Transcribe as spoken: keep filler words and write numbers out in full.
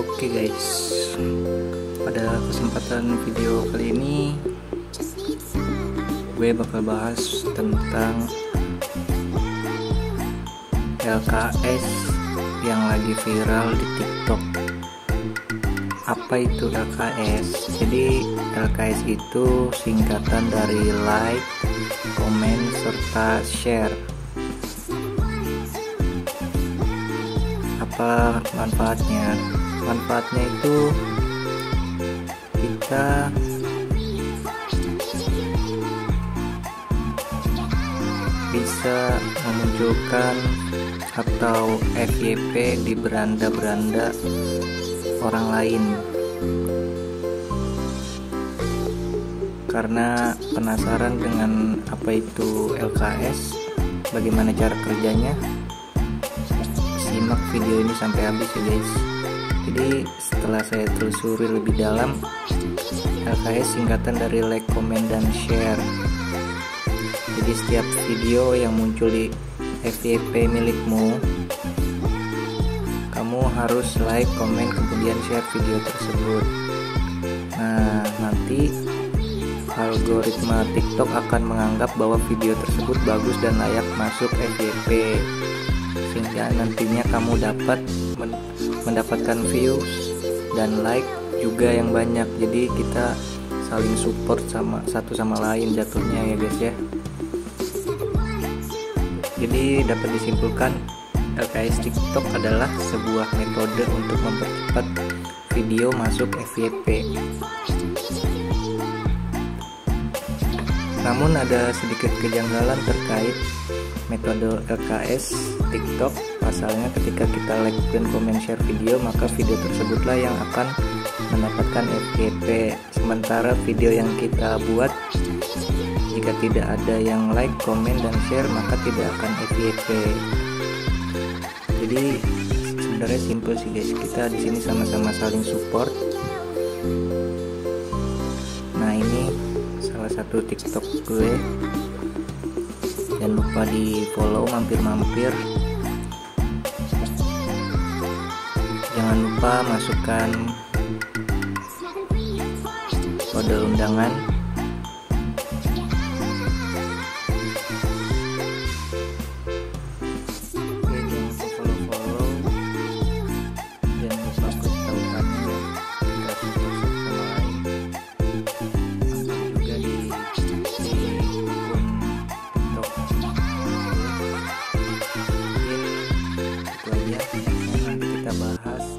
Oke guys, pada kesempatan video kali ini gue bakal bahas tentang L K S yang lagi viral di TikTok. Apa itu L K S? Jadi L K S itu singkatan dari like, comment, serta share. Apa manfaatnya? Manfaatnya itu kita bisa memunculkan atau F Y P di beranda-beranda orang lain, karena penasaran dengan apa itu L K S, bagaimana cara kerjanya. Simak video ini sampai habis ya guys. Jadi setelah saya telusuri lebih dalam, L K S singkatan dari like, comment, dan share. Jadi setiap video yang muncul di F Y P milikmu, kamu harus like, komen, kemudian share video tersebut. Nah, nanti algoritma TikTok akan menganggap bahwa video tersebut bagus dan layak masuk F Y P, sehingga nantinya kamu dapat mendapatkan views dan like juga yang banyak. Jadi kita saling support sama satu sama lain jatuhnya ya guys ya. Jadi dapat disimpulkan, L K S TikTok adalah sebuah metode untuk mempercepat video masuk F Y P. Namun ada sedikit kejanggalan terkait metode L K S TikTok. Pasalnya ketika kita like dan komen share video, maka video tersebutlah yang akan mendapatkan F Y P. Sementara video yang kita buat, jika tidak ada yang like, komen, dan share, maka tidak akan F Y P. Jadi sebenarnya simple sih guys, kita di sini sama-sama saling support. Nah ini salah satu TikTok gue. Jangan lupa di follow, mampir-mampir. Jangan lupa masukkan kode undangan. Bahas